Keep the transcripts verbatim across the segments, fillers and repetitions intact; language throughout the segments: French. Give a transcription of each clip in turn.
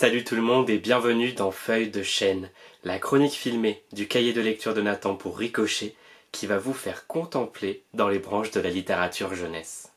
Salut tout le monde et bienvenue dans Feuilles de chaîne, la chronique filmée du cahier de lecture de Nathan pour Ricochet qui va vous faire contempler dans les branches de la littérature jeunesse.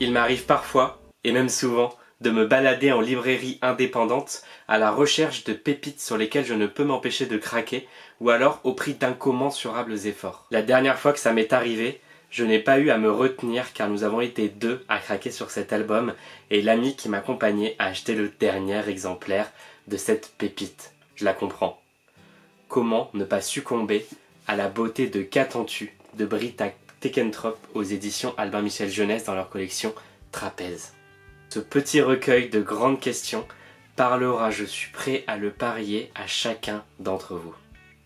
Il m'arrive parfois, et même souvent, de me balader en librairie indépendante à la recherche de pépites sur lesquelles je ne peux m'empêcher de craquer ou alors au prix d'incommensurables efforts. La dernière fois que ça m'est arrivé, je n'ai pas eu à me retenir car nous avons été deux à craquer sur cet album et l'ami qui m'accompagnait a acheté le dernier exemplaire de cette pépite. Je la comprends. Comment ne pas succomber à la beauté de Qu'attends-tu de Britta Teckentrup aux éditions Albin Michel Jeunesse dans leur collection Trapèze. Ce petit recueil de grandes questions parlera, je suis prêt à le parier, à chacun d'entre vous.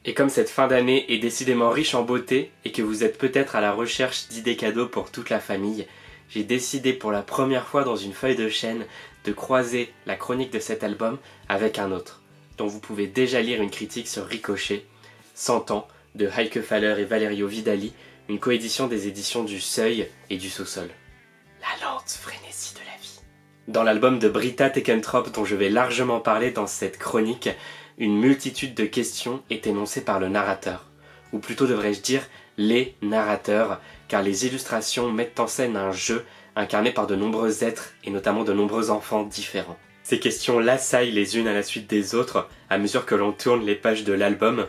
Et comme cette fin d'année est décidément riche en beauté et que vous êtes peut-être à la recherche d'idées cadeaux pour toute la famille, j'ai décidé pour la première fois dans une feuille de chaîne de croiser la chronique de cet album avec un autre, dont vous pouvez déjà lire une critique sur Ricochet, cent ans, de Heike Faller et Valerio Vidali, une coédition des éditions du Seuil et du Sous-Sol. La lente frénésie de la vie. Dans l'album de Britta Teckentrup dont je vais largement parler dans cette chronique, une multitude de questions est énoncée par le narrateur, ou plutôt devrais-je dire les narrateurs, car les illustrations mettent en scène un jeu incarné par de nombreux êtres et notamment de nombreux enfants différents. Ces questions l'assaillent les unes à la suite des autres à mesure que l'on tourne les pages de l'album,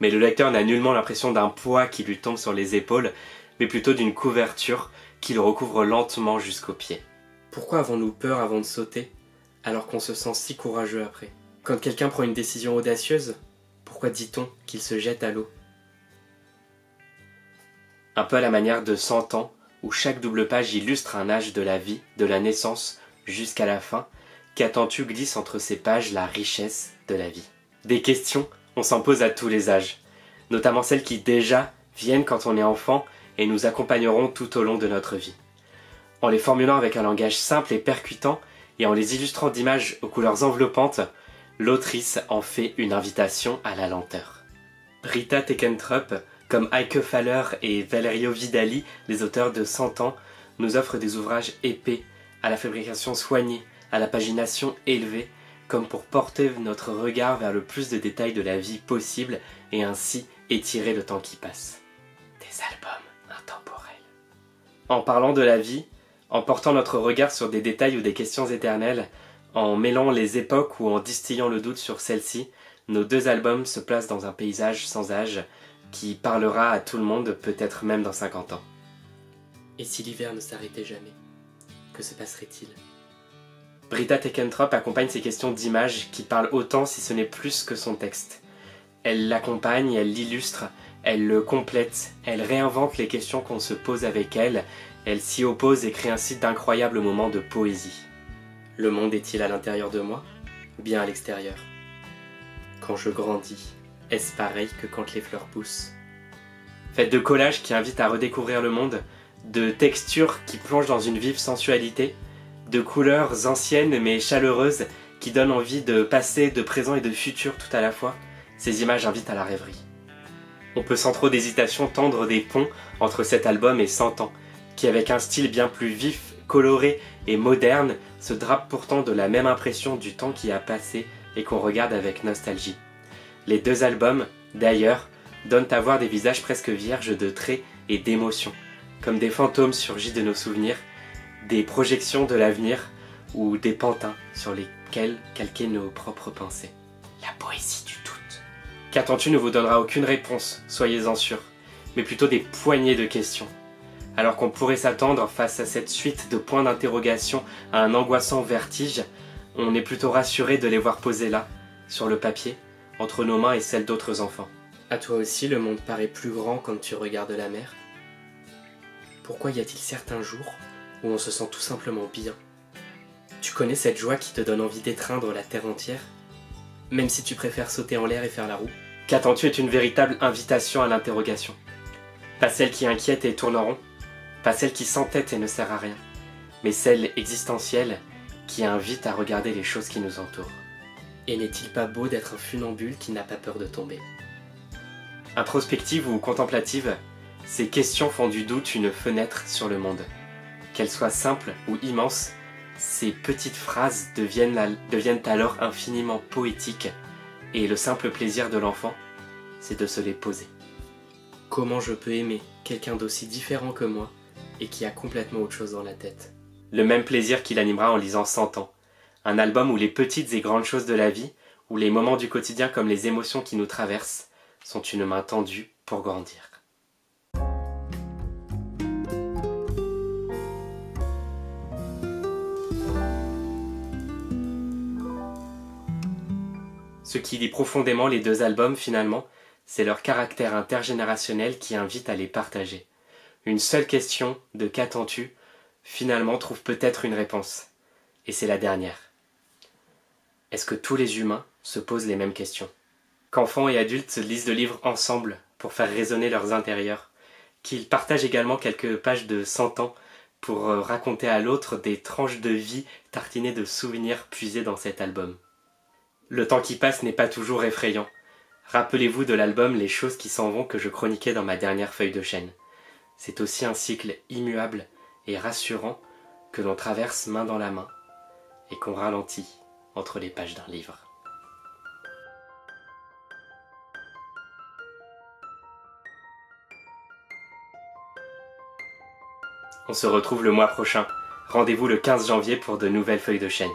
mais le lecteur n'a nullement l'impression d'un poids qui lui tombe sur les épaules, mais plutôt d'une couverture qui le recouvre lentement jusqu'aux pieds. Pourquoi avons-nous peur avant de sauter, alors qu'on se sent si courageux après? Quand quelqu'un prend une décision audacieuse, pourquoi dit-on qu'il se jette à l'eau? Un peu à la manière de cent ans, où chaque double page illustre un âge de la vie, de la naissance jusqu'à la fin, Qu'attends-tu glisse entre ces pages la richesse de la vie. Des questions, on s'en pose à tous les âges, notamment celles qui déjà viennent quand on est enfant et nous accompagneront tout au long de notre vie. En les formulant avec un langage simple et percutant, et en les illustrant d'images aux couleurs enveloppantes, l'autrice en fait une invitation à la lenteur. Britta Teckentrup, comme Heike Faller et Valerio Vidali, les auteurs de cent ans, nous offrent des ouvrages épais, à la fabrication soignée, à la pagination élevée, comme pour porter notre regard vers le plus de détails de la vie possible, et ainsi étirer le temps qui passe. Des albums intemporels. En parlant de la vie, en portant notre regard sur des détails ou des questions éternelles, en mêlant les époques ou en distillant le doute sur celles-ci, nos deux albums se placent dans un paysage sans âge qui parlera à tout le monde, peut-être même dans cinquante ans. Et si l'hiver ne s'arrêtait jamais, que se passerait-il? Britta Teckentrup accompagne ces questions d'images qui parlent autant si ce n'est plus que son texte. Elle l'accompagne, elle l'illustre, elle le complète, elle réinvente les questions qu'on se pose avec elle. Elle s'y oppose et crée ainsi d'incroyables moments de poésie. Le monde est-il à l'intérieur de moi, ou bien à l'extérieur? Quand je grandis, est-ce pareil que quand les fleurs poussent? Faites de collages qui invitent à redécouvrir le monde, de textures qui plongent dans une vive sensualité, de couleurs anciennes mais chaleureuses qui donnent envie de passé, de présent et de futur tout à la fois, ces images invitent à la rêverie. On peut sans trop d'hésitation tendre des ponts entre cet album et cent ans, qui avec un style bien plus vif, coloré et moderne, se drape pourtant de la même impression du temps qui a passé et qu'on regarde avec nostalgie. Les deux albums, d'ailleurs, donnent à voir des visages presque vierges de traits et d'émotions, comme des fantômes surgis de nos souvenirs, des projections de l'avenir ou des pantins sur lesquels calquer nos propres pensées. La poésie du doute. Qu'attends-tu ne vous donnera aucune réponse, soyez-en sûrs, mais plutôt des poignées de questions. Alors qu'on pourrait s'attendre face à cette suite de points d'interrogation à un angoissant vertige, on est plutôt rassuré de les voir posés là, sur le papier, entre nos mains et celles d'autres enfants. À toi aussi, le monde paraît plus grand quand tu regardes la mer. Pourquoi y a-t-il certains jours où on se sent tout simplement bien? Tu connais cette joie qui te donne envie d'étreindre la terre entière, même si tu préfères sauter en l'air et faire la roue? Qu'attends-tu est une véritable invitation à l'interrogation. Pas celle qui inquiète et tourne en rond, pas celle qui s'entête et ne sert à rien, mais celle existentielle qui invite à regarder les choses qui nous entourent. Et n'est-il pas beau d'être un funambule qui n'a pas peur de tomber? Introspective ou contemplative, ces questions font du doute une fenêtre sur le monde. Qu'elles soient simples ou immenses, ces petites phrases deviennent, deviennent alors infiniment poétiques, et le simple plaisir de l'enfant, c'est de se les poser. Comment je peux aimer quelqu'un d'aussi différent que moi et qui a complètement autre chose dans la tête? Le même plaisir qui l'animera en lisant cent ans, un album où les petites et grandes choses de la vie, où les moments du quotidien comme les émotions qui nous traversent, sont une main tendue pour grandir. Ce qui lie profondément les deux albums finalement, c'est leur caractère intergénérationnel qui invite à les partager. Une seule question de Qu'attends-tu finalement trouve peut-être une réponse. Et c'est la dernière. Est-ce que tous les humains se posent les mêmes questions? Qu'enfants et adultes lisent le livre ensemble pour faire résonner leurs intérieurs, qu'ils partagent également quelques pages de cent ans pour raconter à l'autre des tranches de vie tartinées de souvenirs puisés dans cet album. Le temps qui passe n'est pas toujours effrayant. Rappelez-vous de l'album Les choses qui s'en vont que je chroniquais dans ma dernière feuille de chaîne. C'est aussi un cycle immuable et rassurant que l'on traverse main dans la main et qu'on ralentit entre les pages d'un livre. On se retrouve le mois prochain. Rendez-vous le quinze janvier pour de nouvelles feuilles de chaîne.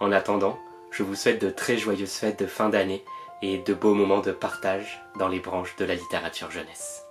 En attendant, je vous souhaite de très joyeuses fêtes de fin d'année et de beaux moments de partage dans les branches de la littérature jeunesse.